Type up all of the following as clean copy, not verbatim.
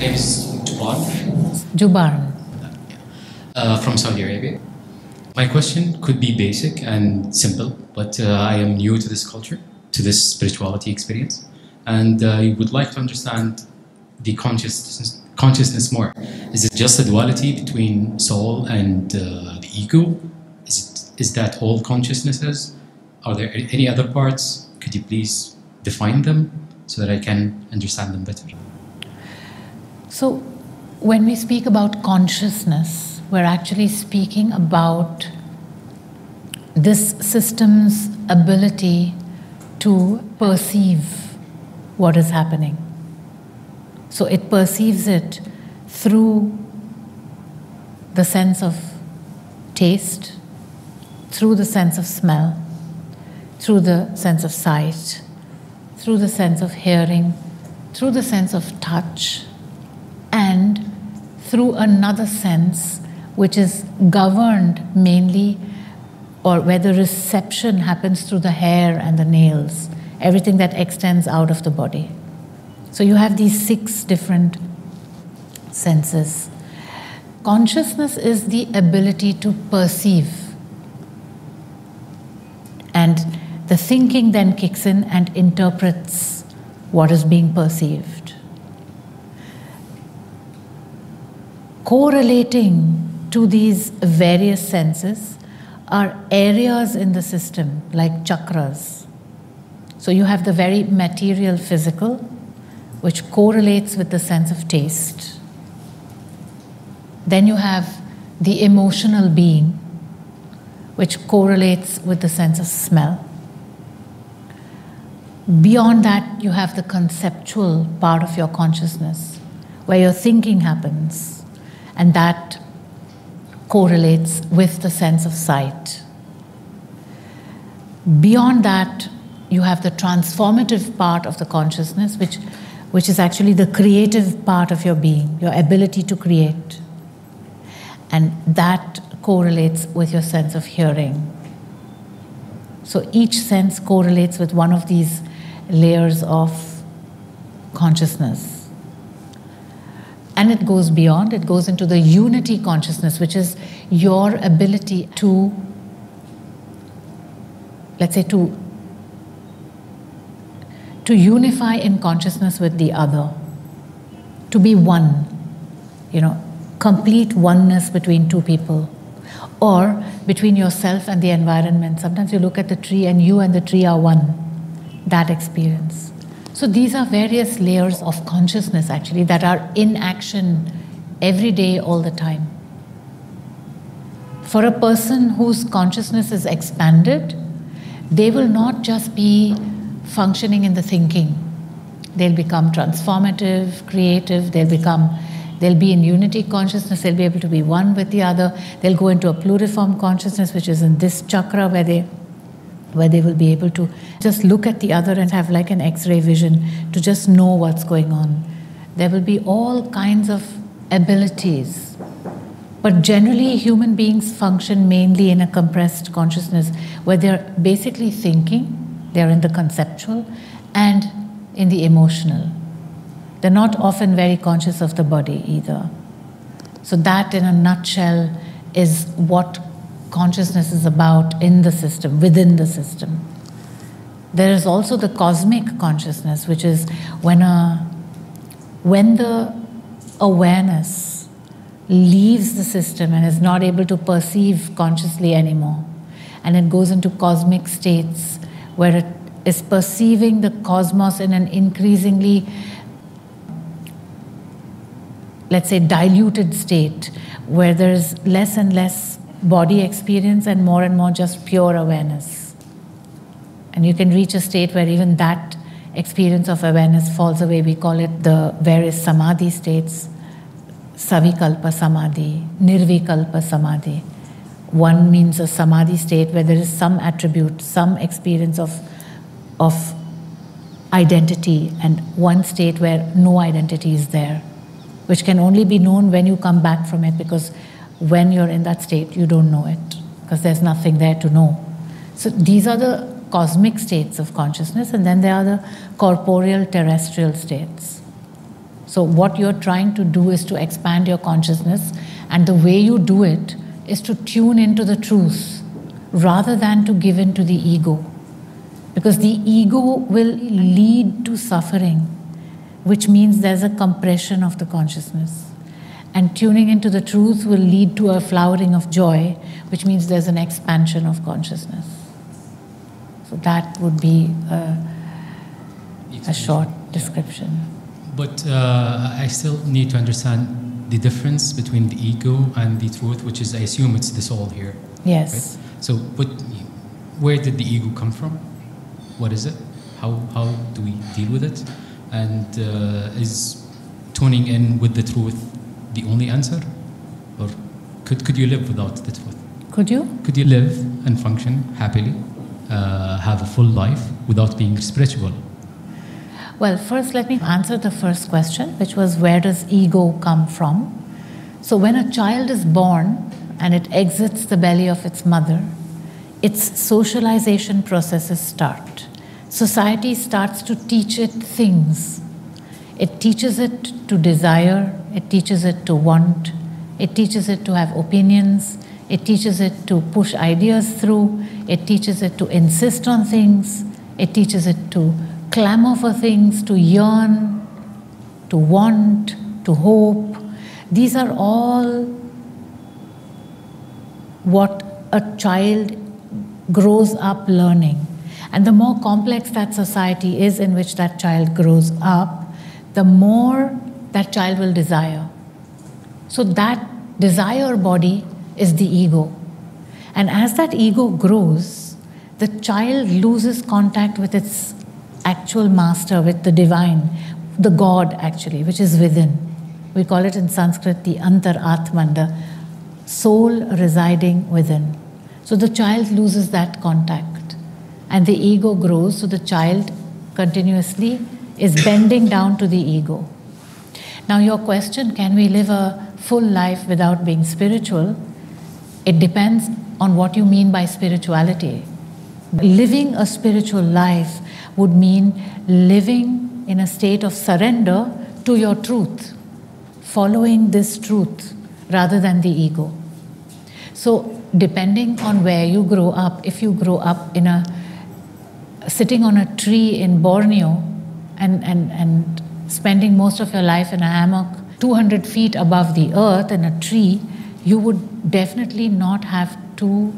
I was in Dubai. From Saudi Arabia. My question could be basic and simple, but I am new to this culture, to this spirituality experience, and I would like to understand the consciousness more. Is it just a duality between soul and the ego? Is that all consciousnesses? Are there any other parts? Could you please define them so that I can understand them better? So, when we speak about consciousness, we're actually speaking about this system's ability to perceive what is happening. So it perceives it through the sense of taste, through the sense of smell, through the sense of sight, through the sense of hearing, through the sense of touch, and through another sense which is governed mainly, or where the reception happens through the hair and the nails, everything that extends out of the body. So you have these 6 different senses. Consciousness is the ability to perceive. And the thinking then kicks in and interprets what is being perceived. Correlating to these various senses are areas in the system like chakras. So you have the very material physical, which correlates with the sense of taste. Then you have the emotional being, which correlates with the sense of smell. Beyond that, you have the conceptual part of your consciousness, where your thinking happens. And that correlates with the sense of sight. Beyond that, you have the transformative part of the consciousness, which is actually the creative part of your being, your ability to create. And that correlates with your sense of hearing. So each sense correlates with one of these layers of consciousness. And it goes beyond, it goes into the unity consciousness, which is your ability to, let's say, to unify in consciousness with the other, to be one, you know, complete oneness between two people, or between yourself and the environment. Sometimes you look at the tree and you and the tree are one, that experience. So these are various layers of consciousness, actually, that are in action every day, all the time. For a person whose consciousness is expanded, they will not just be functioning in the thinking. They'll become transformative, creative, they'll be in unity consciousness, they'll be able to be one with the other, they'll go into a pluriform consciousness, which is in this chakra where they will be able to just look at the other and have like an X-ray vision to just know what's going on. There will be all kinds of abilities. But generally, human beings function mainly in a compressed consciousness where they're basically thinking, they're in the conceptual and in the emotional. They're not often very conscious of the body either. So that, in a nutshell, is what consciousness is about in the system, within the system. There is also the cosmic consciousness, which is when the awareness leaves the system and is not able to perceive consciously anymore, and it goes into cosmic states where it is perceiving the cosmos in an increasingly, let's say, diluted state, where there is less and less body experience and more just pure awareness. And you can reach a state where even that experience of awareness falls away. We call it the various samadhi states: Savikalpa Samadhi, Nirvikalpa Samadhi. One means a samadhi state where there is some attribute, some experience of identity, and one state where no identity is there, which can only be known when you come back from it, because when you're in that state, you don't know it, because there's nothing there to know. So these are the cosmic states of consciousness, and then there are the corporeal, terrestrial states. So what you're trying to do is to expand your consciousness, and the way you do it is to tune into the truth rather than to give in to the ego. Because the ego will lead to suffering, which means there's a compression of the consciousness. And tuning into the truth will lead to a flowering of joy, which means there's an expansion of consciousness. So that would be a short description. Yeah. But I still need to understand the difference between the ego and the truth, which is, I assume, it's the soul here. Yes. Right? So where did the ego come from? What is it? How do we deal with it? And is tuning in with the truth the only answer, or could you live without the truth? Could you live and function happily, have a full life without being spiritual? Well, first let me answer the first question, which was, where does ego come from? So when a child is born and it exits the belly of its mother, its socialization processes start. Society starts to teach it things. It teaches it to desire, it teaches it to want, it teaches it to have opinions, it teaches it to push ideas through, it teaches it to insist on things, it teaches it to clamor for things, to yearn, to want, to hope. These are all what a child grows up learning. And the more complex that society is in which that child grows up, the more that child will desire. So that desire body is the ego. And as that ego grows, the child loses contact with its actual master, with the divine, the God actually, which is within. We call it in Sanskrit the antaratman, the soul residing within. So the child loses that contact. And the ego grows, so the child continuously is bending down to the ego. Now your question, can we live a full life without being spiritual? It depends on what you mean by spirituality. Living a spiritual life would mean living in a state of surrender to your truth, following this truth rather than the ego. So depending on where you grow up, if you grow up in sitting on a tree in Borneo, and spending most of your life in a hammock 200 feet above the earth in a tree, you would definitely not have to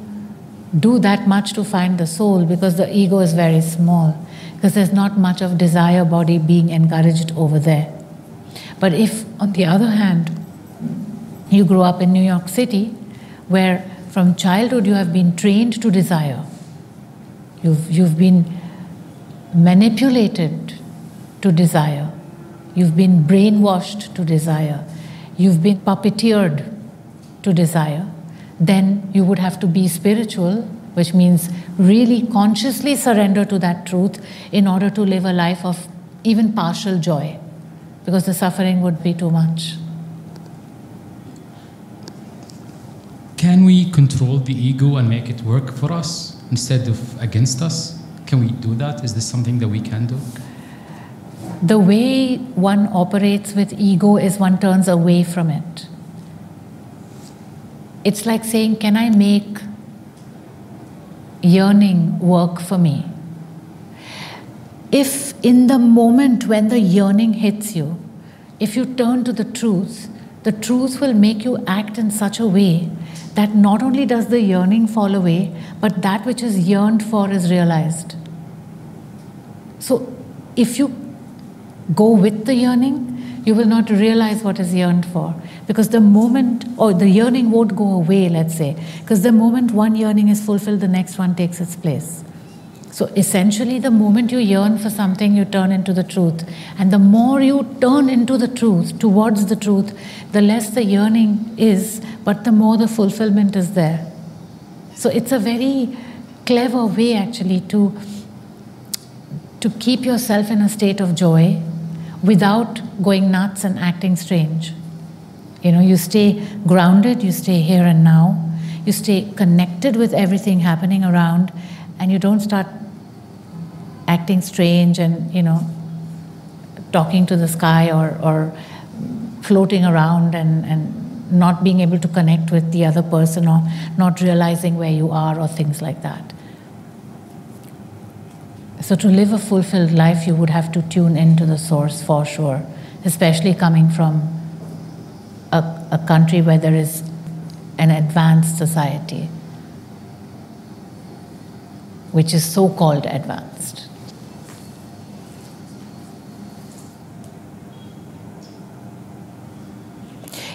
do that much to find the soul, because the ego is very small, because there's not much of desire body being encouraged over there. But if, on the other hand, you grow up in New York City, where from childhood you have been trained to desire, you've been manipulated to desire, you've been brainwashed to desire, you've been puppeteered to desire, then you would have to be spiritual, which means really consciously surrender to that truth in order to live a life of even partial joy, because the suffering would be too much. Can we control the ego and make it work for us instead of against us? Can we do that? Is this something that we can do? The way one operates with ego is one turns away from it. It's like saying, can I make yearning work for me? If in the moment when the yearning hits you, if you turn to the truth will make you act in such a way that not only does the yearning fall away, but that which is yearned for is realized. So if you go with the yearning, you will not realize what is yearned for, because the moment, or the yearning won't go away, let's say, because the moment one yearning is fulfilled, the next one takes its place. So essentially, the moment you yearn for something, you turn into the truth. And the more you turn into the truth, towards the truth, the less the yearning is, but the more the fulfillment is there. So it's a very clever way actually to keep yourself in a state of joy without going nuts and acting strange. You know, you stay grounded, you stay here and now, you stay connected with everything happening around, and you don't start acting strange and, you know, talking to the sky or floating around and not being able to connect with the other person or not realizing where you are or things like that. So to live a fulfilled life, you would have to tune into the source for sure, especially coming from a country where there is an advanced society, which is so-called advanced.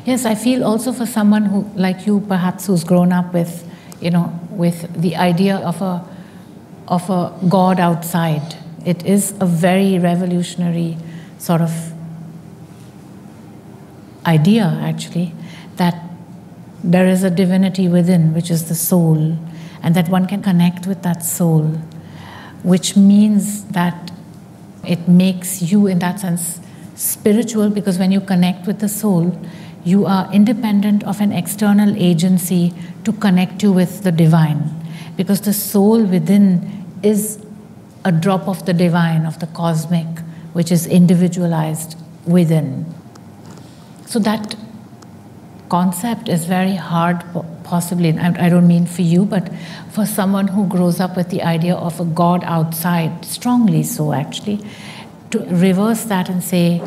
Yes, I feel also for someone who, like you, perhaps, who's grown up with, you know, with the idea of a God outside. It is a very revolutionary sort of idea, actually, that there is a divinity within, which is the soul, and that one can connect with that soul, which means that it makes you, in that sense, spiritual, because when you connect with the soul, you are independent of an external agency to connect you with the divine, because the soul within is a drop of the divine, of the cosmic, which is individualized within. So that concept is very hard, possibly, and I don't mean for you, but for someone who grows up with the idea of a God outside, strongly so actually, to reverse that and say,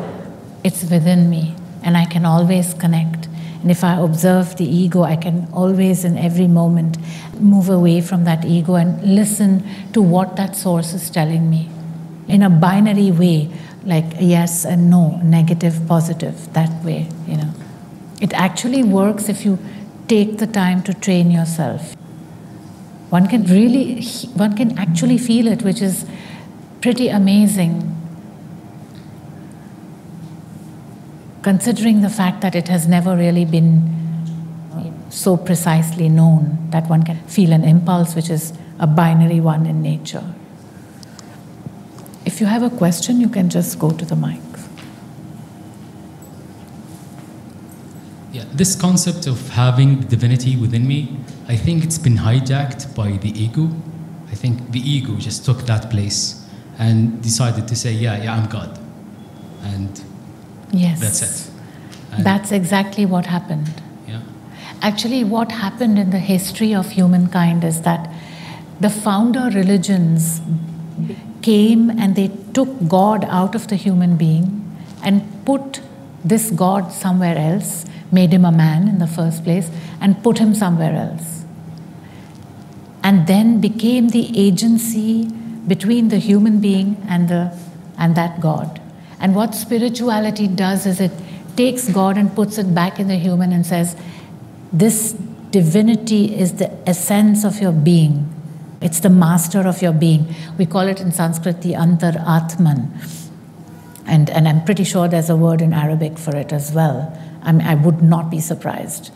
it's within me and I can always connect. And if I observe the ego, I can always in every moment move away from that ego and listen to what that source is telling me in a binary way, like yes and no, negative, positive, that way, you know. It actually works if you take the time to train yourself. One can actually feel it, which is pretty amazing, considering the fact that it has never really been so precisely known that one can feel an impulse, which is a binary one in nature. If you have a question, you can just go to the mic. Yeah, this concept of having divinity within me, I think it's been hijacked by the ego. I think the ego just took that place and decided to say, yeah, I'm God. And yes, that's it. And that's exactly what happened. Yeah. Actually, what happened in the history of humankind is that the founder religions came and they took God out of the human being and put this God somewhere else, made him a man in the first place and put him somewhere else, and then became the agency between the human being and that God. And what spirituality does is it takes God and puts it back in the human and says, this divinity is the essence of your being. It's the master of your being. We call it in Sanskrit the antar-atman. And I'm pretty sure there's a word in Arabic for it as well. I mean, I would not be surprised.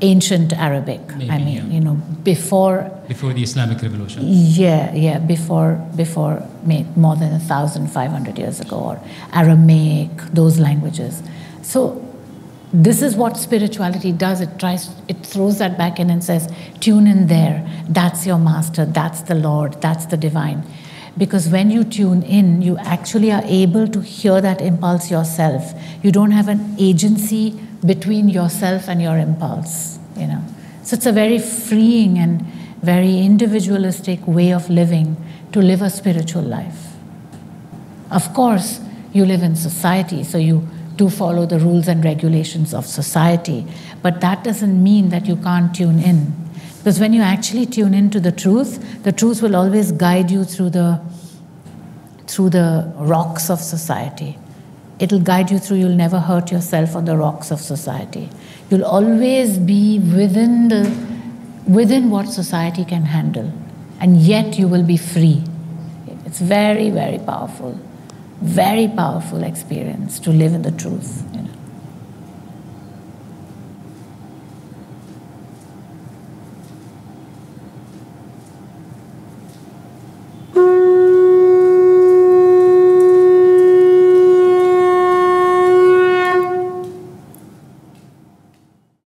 Ancient Arabic, maybe, I mean, yeah. You know, before the Islamic Revolution. Yeah, before more than 1,500 years ago, or Aramaic, those languages. So this is what spirituality does. It throws that back in and says, tune in there. That's your master. That's the Lord. That's the divine. Because when you tune in, you actually are able to hear that impulse yourself. You don't have an agency between yourself and your impulse, you know. So it's a very freeing and very individualistic way of living, to live a spiritual life. Of course, you live in society, so you do follow the rules and regulations of society, but that doesn't mean that you can't tune in. Because when you actually tune into the truth will always guide you through the rocks of society. It'll guide you through. You'll never hurt yourself on the rocks of society. You'll always be within what society can handle, and yet you will be free. It's very, very powerful experience to live in the truth.